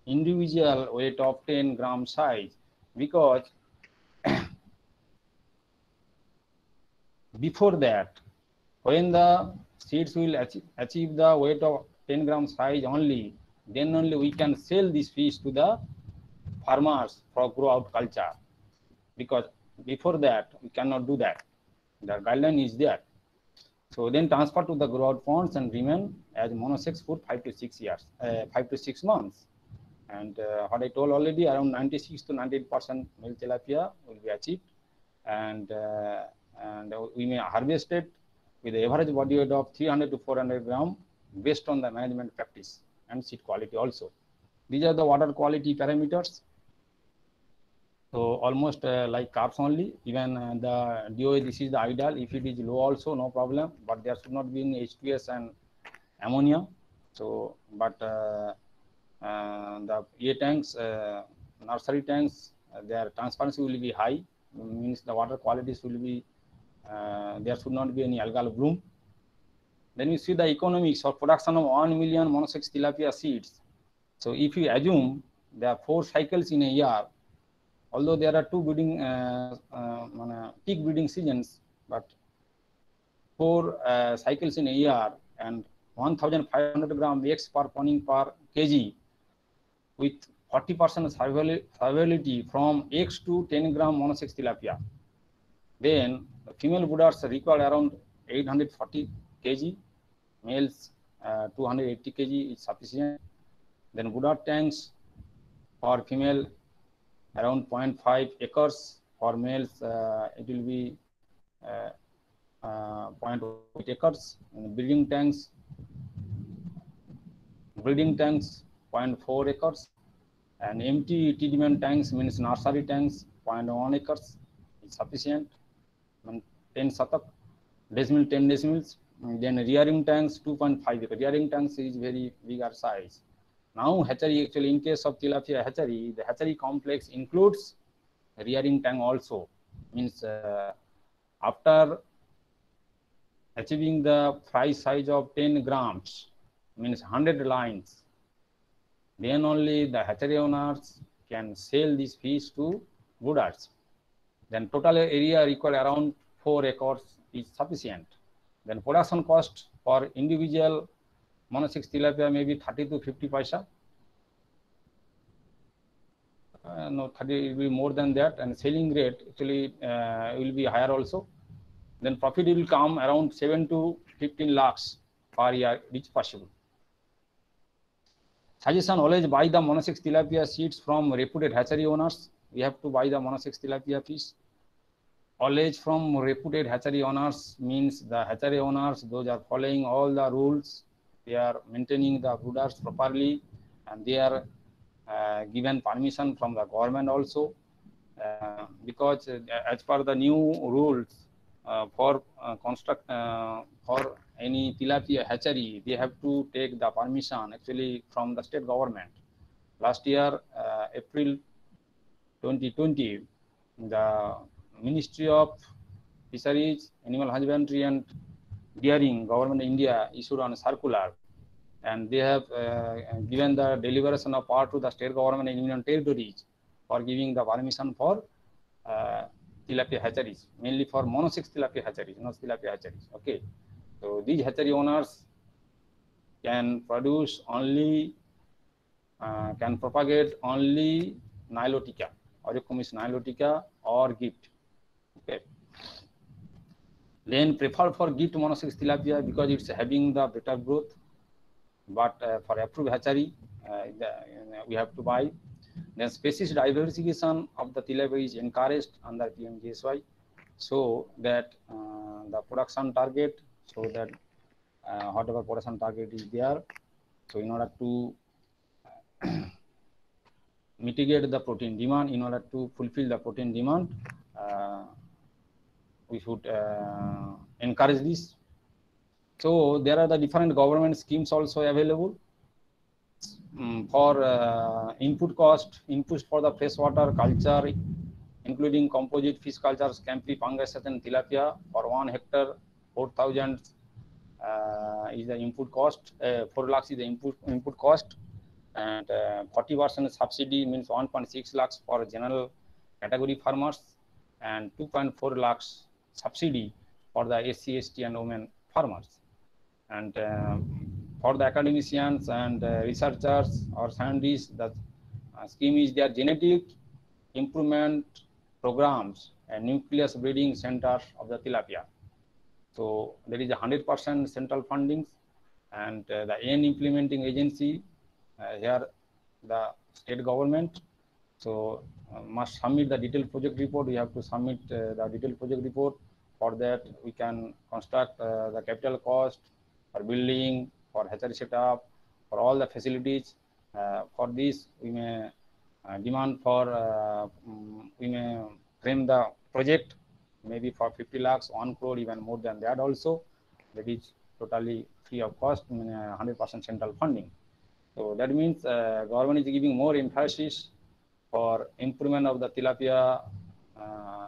individual weight of ten gram size, because before that, when the seeds will achieve, achieve the weight of ten gram size only, then only we can sell this fish to the farmers for grow out culture, because before that we cannot do that. The guideline is there. So then transfer to the grow out ponds and remain as monosex for five to six years, uh, five to six months, and uh, what I told already, around ninety-six to ninety-eight percent male tilapia will be achieved, and uh, and we may harvest it with the average body weight of three hundred to four hundred gram based on the management practice and seed quality also. These are the water quality parameters. So almost uh, like carbs only. Even uh, the D O A, this is the ideal. If it is low also, no problem. But there should not be any H two S and ammonia. So, but uh, uh, the air tanks, uh, nursery tanks, uh, their transparency will be high. Means the water qualities will be. Uh, there should not be any algal bloom. Then you see the economics of production of one million monosex tilapia seeds. So if you assume there are four cycles in a year, although there are two breeding uh, uh, peak breeding seasons, but four uh, cycles in a year and one thousand five hundred gram eggs per spawning per kg, with forty percent survivability from eggs to ten gram monosex tilapia, then the female brooders require around eight hundred forty kilograms, males uh, two hundred eighty kilograms is sufficient. Then brooder tanks for female around zero point five acres, for males uh, it will be uh, uh, zero point eight acres. And breeding tanks, breeding tanks zero point four acres, and empty tenement tanks means nursery tanks zero point one acres is sufficient. And ten satak, decimal ten decimals. And then rearing tanks two point five acres. Rearing tanks is very bigger size. Now hatchery, actually in case of tilapia hatchery, the hatchery complex includes rearing tank also. Means uh, after achieving the fry size of ten grams, means one hundred lines, then only the hatchery owners can sell these fish to brooders. Then total area required around four acres is sufficient. Then production cost for individual monosex tilapia may be thirty to fifty paisa. Uh, no, thirty will be more than that, and selling rate actually uh, will be higher also. Then profit will come around seven to fifteen lakhs per year, which possible. Suggestion: always buy the monosex tilapia seeds from reputed hatchery owners. We have to buy the monosex tilapia fish always from reputed hatchery owners. Means the hatchery owners, those are following all the rules. They are maintaining the brooders properly, and they are uh, given permission from the government also, uh, because uh, as per the new rules uh, for uh, construct uh, for any tilapia hatchery, they have to take the permission actually from the state government. Last year, uh, April twenty twenty, the Ministry of Fisheries, Animal Husbandry and Dearing, Government of India issued on a circular, and they have uh, given the deliberation of power to the state government and union territories for giving the permission for uh, tilapia hatcheries, mainly for monosex tilapia hatcheries, not tilapia hatcheries. Okay, so these hatchery owners can produce only, uh, can propagate only nilotica, Oreochromis nilotica or GIFT. Okay. Then prefer for GIFT monosex tilapia because it's having the better growth. But uh, for approved hatchery, uh, the, uh, we have to buy. Then species diversification of the tilapia is encouraged under P M G S Y, so that uh, the production target, so that uh, whatever production target is there, so in order to mitigate the protein demand, in order to fulfill the protein demand, uh, we should uh, encourage this. So there are the different government schemes also available um, for uh, input cost, input for the freshwater culture, including composite fish cultures, scampi, pangasius, and tilapia. For one hectare, four thousand uh, is the input cost. Uh, Four lakhs is the input input cost, and forty uh, percent subsidy means one point six lakhs for general category farmers, and two point four lakhs subsidy for the S C S T and women farmers. And uh, for the academicians and uh, researchers or scientists, the uh, scheme is their genetic improvement programs and nucleus breeding centers of the tilapia. So there is one hundred percent central funding, and uh, the N implementing agency, uh, here the state government, so uh, must submit the detailed project report. We have to submit uh, the detailed project report. For that, we can construct uh, the capital cost for building, for hatchery setup, for all the facilities. Uh, for this, we may uh, demand for uh, we may frame the project maybe for fifty lakhs, one crore, even more than that also. That is totally free of cost, one hundred percent central funding. So that means uh, government is giving more emphasis for improvement of the tilapia uh,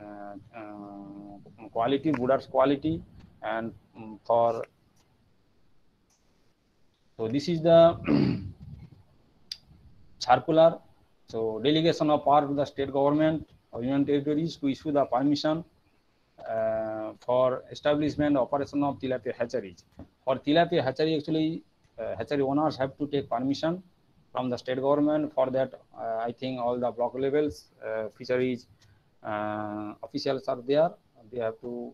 uh, uh, quality, brooders quality, and um, for so this is the circular. So delegation of power to the state government or union territories to issue the permission uh, for establishment operation of tilapia hatcheries. For tilapia hatchery, actually uh, hatchery owners have to take permission from the state government. For that, uh, I think all the block levels, uh, fisheries uh, officials are there. They have to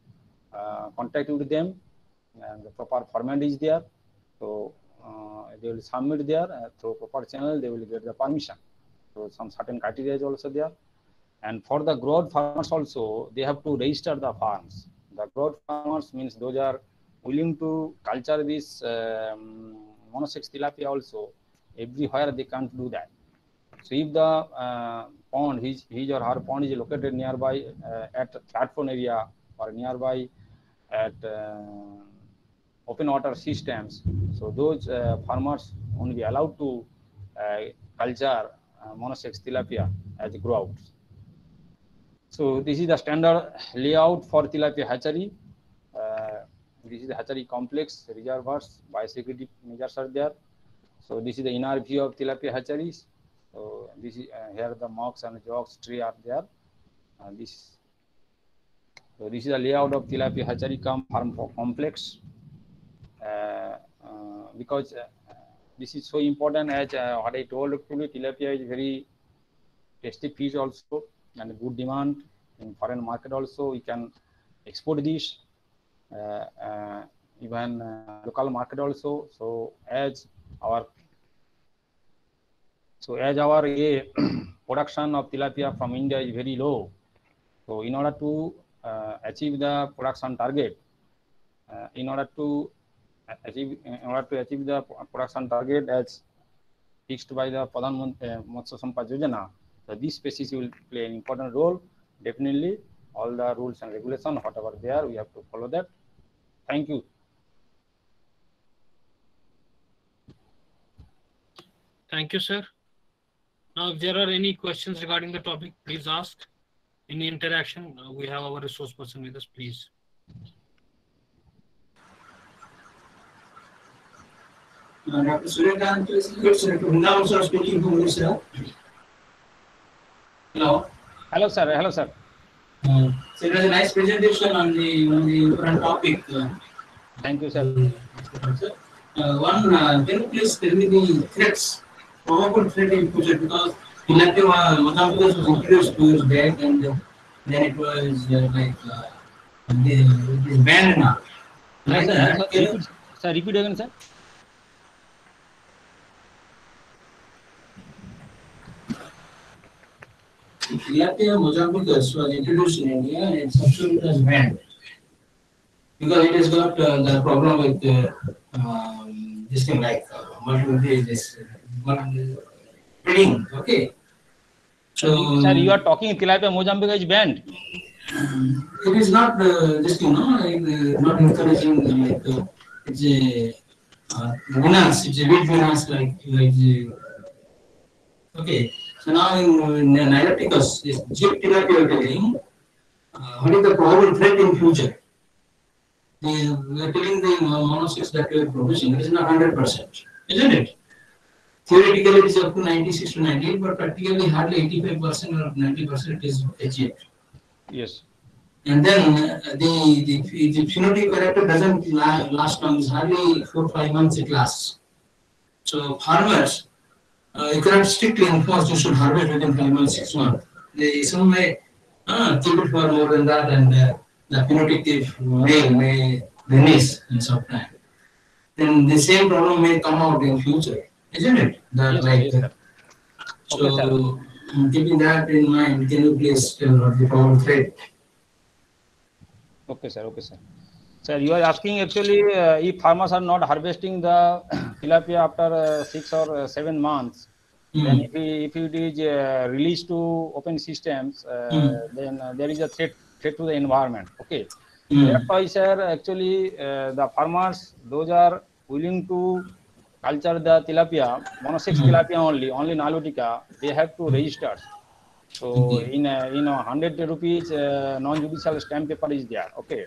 uh, contact with them, and the proper format is there. So uh, they will submit there uh, through proper channel. They will get the permission. So some certain criteria is also there. And for the growth farmers also, they have to register the farms. The growth farmers means those are willing to culture this um, monosex tilapia also. Everywhere they can't do that. So if the uh, pond, his, his or her pond is located nearby uh, at platform area or nearby at uh, open water systems, so those uh, farmers won't be allowed to uh, culture uh, monosex tilapia as growouts. So this is the standard layout for tilapia hatchery. Uh, this is the hatchery complex, reservoirs, biosecurity measures are there. So this is the inner view of tilapia hatcheries. So this is uh, here the mocks and jogs tree are there. Uh, this so this is the layout of tilapia hatchery cum farm complex. Uh, uh, because uh, this is so important, as uh, what I told you, tilapia is very tasty fish also, and good demand in foreign market also. We can export this uh, uh, even uh, local market also. So as our so as our uh, production of tilapia from India is very low, so in order to uh, achieve the production target, uh, in order to achieve in order to achieve the production target as fixed by the Pradhan Mantri Matsya Sampada Yojana, so this species will play an important role. Definitely, all the rules and regulations, whatever they are, we have to follow that. Thank you. Thank you, sir. Now, if there are any questions regarding the topic, please ask. Any interaction, uh, we have our resource person with us, please. Uh, Doctor Surya Kanta Sau speaking to you, sir. Hello. Hello, sir. Hello, sir. Uh, so it was a nice presentation on the on the current topic. Uh, Thank you, sir. Uh, one, uh, can you please tell me the threats? Probable threat in future, because Tilapia mossambicus was introduced two years back, and uh, then it was uh, like uh, the it is banned now. Like sir, that, sir, can repeat, you... sir, repeat again, sir. Tilapia mossambicus was introduced in India, and it subsequently was banned because it has got uh, the problem with uh, um, this thing like uh, multiple this. Okay. So, sir, you are talking tilapia mossambicus is banned. It is not uh, this thing, no? It is uh, not encouraging, like, uh, it's a uh, menace, it's a big menace, like, like uh, okay. So now in niloticus, this GIFT tilapia are telling, uh, what is the probable threat in future? They are telling the monosex that we are producing, it is not one hundred percent, isn't it? Theoretically, it is up to ninety-six to ninety-eight, but practically hardly eighty-five percent or ninety percent is achieved. Yes. And then uh, the, the, the phenotype character doesn't la last long, it's hardly four to five months it lasts. So farmers, uh, you cannot strictly enforce you should harvest within five months, six months. They some may uh, keep it for more than that, and uh, the phenotype may, may vanish in some time. Then the same problem may come out in future. Isn't it? That yes, like yes, so, okay, keeping that in mind, can you please tell us the power threat? Okay, sir. Okay, sir. Sir, you are asking actually uh, if farmers are not harvesting the tilapia after uh, six or uh, seven months, Mm. Then if, we, if it is uh, released to open systems, uh, mm. then uh, there is a threat, threat to the environment. Okay. Mm. That's why, sir, actually uh, the farmers, those are willing to culture the tilapia, monosex mm. tilapia only, only nilotica, they have to register. So mm. in a, in a hundred rupees uh, non-judicial stamp paper is there. Okay.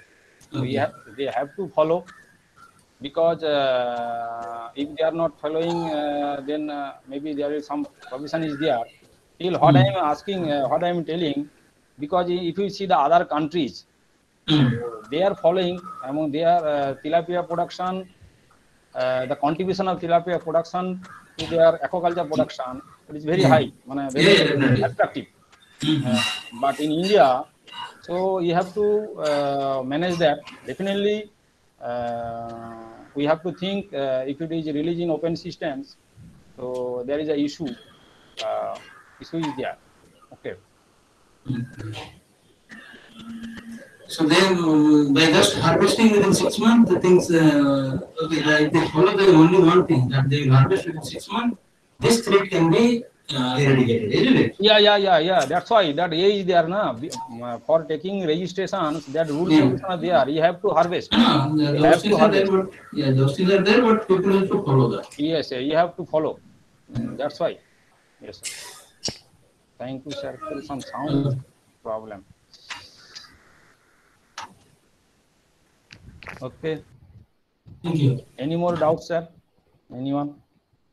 Okay. We have, they have to follow. Because uh, if they are not following, uh, then uh, maybe there is some provision is there. Till what mm. I am asking, uh, what I am telling, because if you see the other countries, mm. they are following among their uh, tilapia production, uh, the contribution of tilapia production to their aquaculture production, it is very high, very attractive. Uh, but in India, so you have to uh, manage that. Definitely, uh, we have to think uh, if it is released in open systems, so there is an issue. Uh, issue is there. Okay. So then, by just harvesting within six months, the things, uh, okay, they follow the only one thing that they harvest within six months, this threat can be uh, eradicated, isn't it? Yeah, yeah, yeah, yeah. That's why that age is there, na? For taking registrations, that rules yeah. are there. You have to harvest. Ah, yeah, you have to harvest. There, but, yeah, those things are there, but people have to follow that. Yes, you have to follow. Mm. That's why. Yes. Sir. Thank you, sir. There is some sound uh, problem. Okay. Thank you. Any more doubts, sir? Anyone?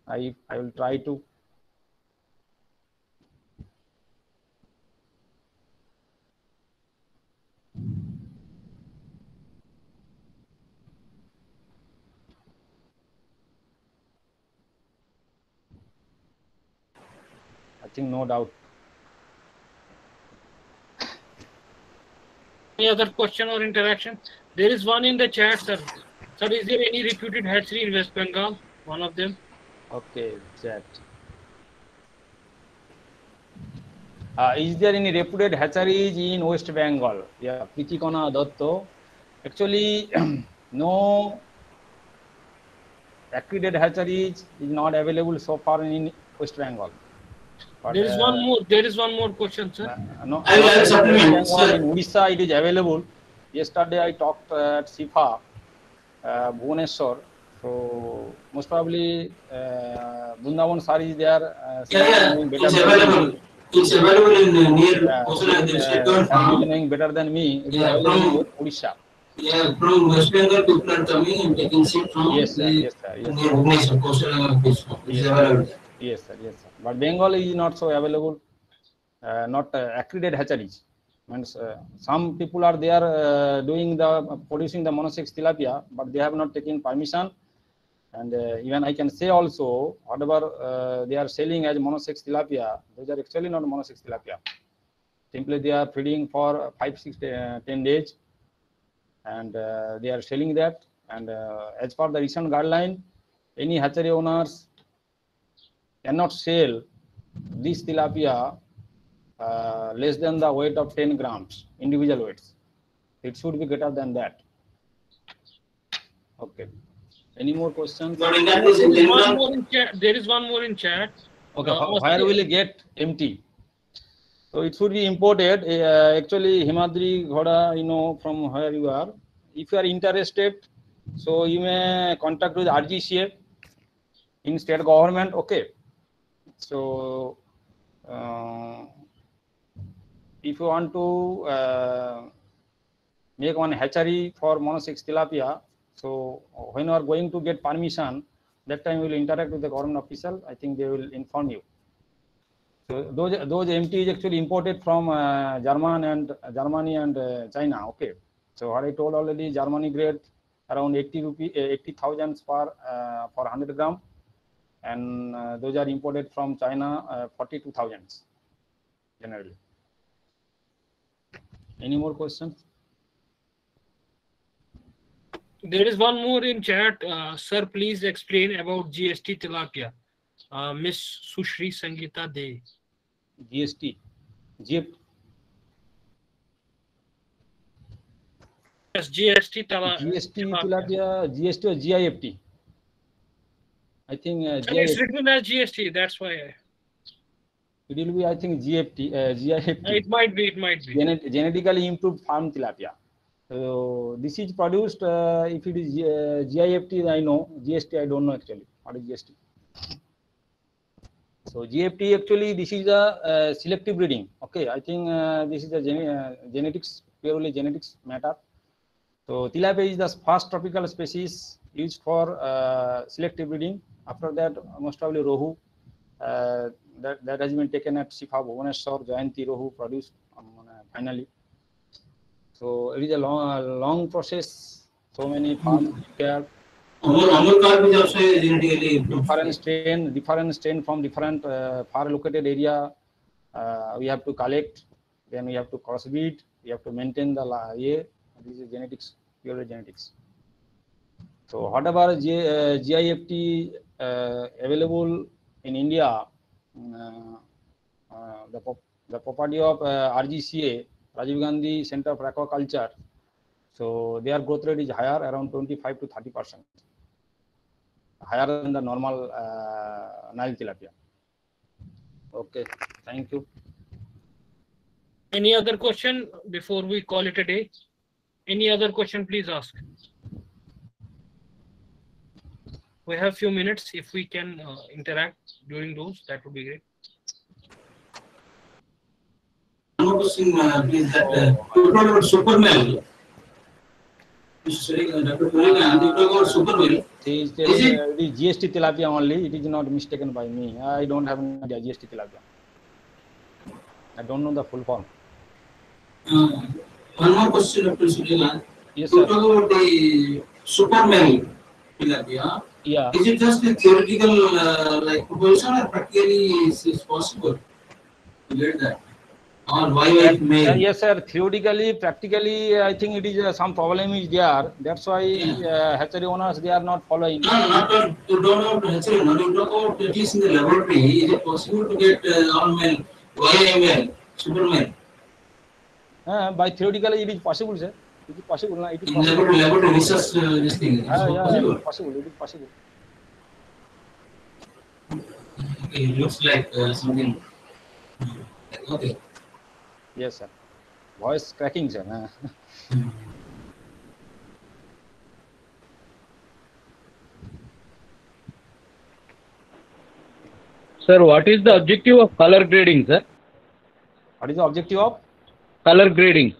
I I will try to. I think no doubt. Any other question or interaction? There is one in the chat, sir. Sir, is there any reputed hatchery in West Bengal? One of them. Okay, chat. Uh, is there any reputed hatcheries in West Bengal? Yeah, Pritikona Dotto. Actually, no accredited hatcheries is not available so far in West Bengal. But, there is uh, one more. There is one more question, sir. Uh, no, I will supplement. Sir, in Odisha, it is available. Yesterday, I talked uh, at C I F A, uh, Bhuvaneshwar. So most probably, uh, Bundavan sari is there. Uh, yeah, yeah. It's available. It's available in uh, near yeah. coastal and uh, doing better than me. It yeah, is available from Odisha. Yeah, from West Bengal, people are coming and taking seed from. Yes, sir. Yes, sir. Yes, near Bhuvaneshwar, coastal and Bhuvaneshwar. It's available. Yes, sir. Yes, sir. But Bengal is not so available, uh, not uh, accredited hatcheries. Means uh, some people are there uh, doing the uh, producing the monosex tilapia, but they have not taken permission. And uh, even I can say also, whatever uh, they are selling as monosex tilapia, those are actually not monosex tilapia. Simply they are feeding for five, six, uh, ten days, and uh, they are selling that. And uh, as per the recent guideline, any hatchery owners cannot sell this tilapia uh, less than the weight of ten grams, individual weights. It should be greater than that. Okay. Any more questions? There is one more in chat. There is one more in chat. Okay. Uh, Where will it get empty? So it should be imported. Uh, actually, Himadri Ghoda, you know, from where you are. If you are interested, so you may contact with R G C A in state government. Okay. So, uh, if you want to uh, make one hatchery for monosex tilapia, so when you are going to get permission, that time you will interact with the government official. I think they will inform you. So those those empty is actually imported from uh, German and uh, Germany and uh, China. Okay. So what I told already, Germany grade around eighty rupee, uh, eighty thousand per uh, for one hundred gram. And uh, those are imported from China, uh, forty-two thousand generally. Any more questions? There is one more in chat. Uh, sir, please explain about G S T tilapia. Uh, Miss Sushri Sangeeta De. G S T. G I F T. Yes, G S T tilapia. G S T tilapia. G S T or G I F T? I think uh, G I F T. It's written as G S T, that's why. I... it will be, I think, G F T, uh, G I F T. It might be, it might be. Genet genetically improved farm tilapia. So this is produced, uh, if it is uh, G I F T, I know, G S T, I don't know actually, what is G S T. So G F T actually, this is a uh, selective breeding. Okay, I think uh, this is a gen uh, genetics, purely genetics matter. So tilapia is the first tropical species used for uh, selective breeding. After that, most probably Rohu, uh, that, that has been taken at C I F A, Bhubaneswar, Jayanti Rohu produced um, finally. So it is a long, a long process. So many farms care. Amur carp is also genetically improved. Different strain, different strain from different uh, far located area. Uh, we have to collect, then we have to crossbreed, we have to maintain the yeah. This is genetics, pure genetics. So whatever G, uh, G I F T uh, available in India, uh, uh, the, the property of uh, R G C A, Rajiv Gandhi Centre for Aquaculture, so their growth rate is higher, around twenty-five to thirty percent, higher than the normal uh, Nile tilapia. Okay, thank you. Any other question before we call it a day? Any other question, please ask. We have few minutes. If we can uh, interact during those, that would be great. Noticing, uh, please, that uh, you talk about supermale. Is it uh, the G S T tilapia only? It is not mistaken by me. I don't have an idea G S T tilapia. I don't know the full form. Uh, one more question, Doctor Surya. Yes, sir. You talk about the supermale tilapia. Yeah. Is it just a theoretical uh, like proposition, or practically is it possible to get that? Or why it may? Uh, yes, sir. Theoretically, practically, I think it is uh, some problem is there. That's why yeah. uh, hatchery owners, they are not following. No, not uh, you don't know about hatchery owners. You talk about it is in the laboratory. Is it possible to get uh, all male, Y A male, supermale? Uh, by theoretically, it is possible, sir. It is possible. No? It is possible. In laboratory, laboratory research, uh, this thing. Uh, yeah, possible. It is possible. It is possible. Okay, it looks like uh, something. Okay. Yes, sir. Voice cracking, sir. Sir, what is the objective of color grading, sir? What is the objective of? Color grading.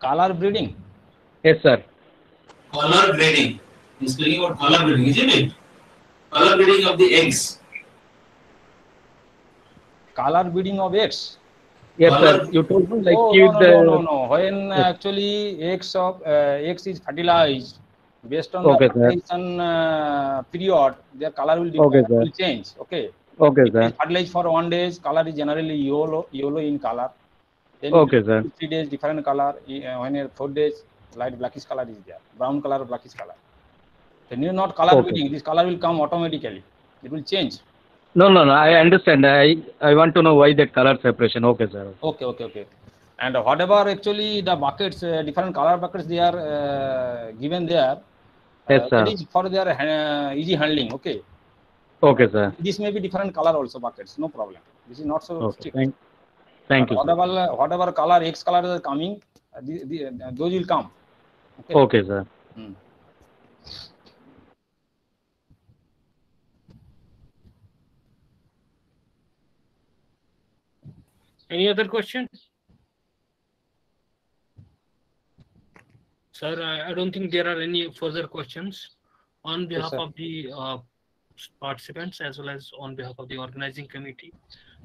Color breeding? Yes, sir. Color grading. He is talking about color grading, isn't it? Color grading of the eggs. Color breeding of eggs? Yes, sir. You told me like oh, no, no, no, no, no. When yes. actually eggs of uh, eggs is fertilized based on okay, the fertilization uh, period, their color will, okay, will change. Okay. Okay, it sir. Fertilized for one day, color is generally yellow, yellow in color. Then okay, sir. Three days different color. When four days light blackish color is there, brown color, blackish color. Then you not color okay. breeding. This color will come automatically. It will change. No, no, no. I understand. I, I want to know why that color separation. Okay, sir. Okay, okay, okay. And whatever actually the buckets, uh, different color buckets, they are uh, given there. Yes, uh, sir. It is for their uh, easy handling. Okay. Okay, sir. This may be different color also buckets. No problem. This is not so okay. strict. Thank, thank you. Whatever, sir. Whatever color, X colors are coming, uh, the, the, uh, those will come. Okay, okay sir. Hmm. Any other question? Sir, I, I don't think there are any further questions. On behalf yes, of the uh, participants as well as on behalf of the organizing committee,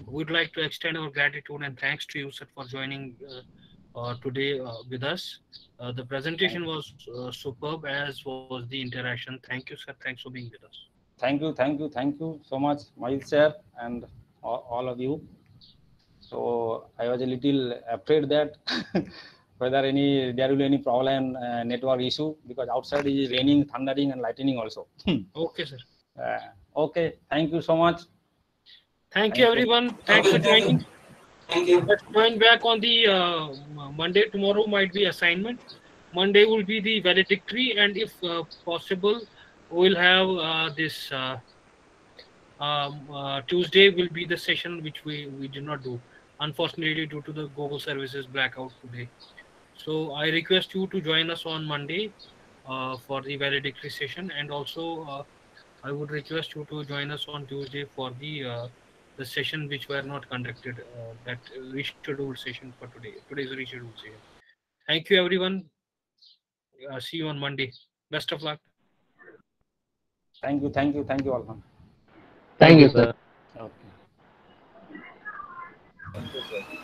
we'd like to extend our gratitude and thanks to you, sir, for joining uh, uh, today uh, with us. Uh, the presentation was uh, superb, as was the interaction. Thank you, sir. Thanks for being with us. Thank you. Thank you. Thank you so much, Mail sir, and all, all of you. So I was a little afraid that whether any there will be any problem uh, network issue, because outside it is raining, thundering, and lightning also. Okay, sir. Uh, okay, thank you so much. Thank, thank you, everyone. Thanks for joining. Thank you. Let's join back on the uh, Monday. Tomorrow might be assignment. Monday will be the valedictory, and if uh, possible, we'll have uh, this uh, um, uh, Tuesday will be the session which we we did not do, unfortunately, due to the Google Services blackout today. So I request you to join us on Monday uh, for the valedictory session, and also uh, I would request you to join us on Tuesday for the uh, the session which were not conducted, uh, that rescheduled session for today. Today's rescheduled session. Thank you, everyone. Uh, see you on Monday. Best of luck. Thank you, thank you, thank you all. Thank, thank you, sir. Okay. Thank you, sir.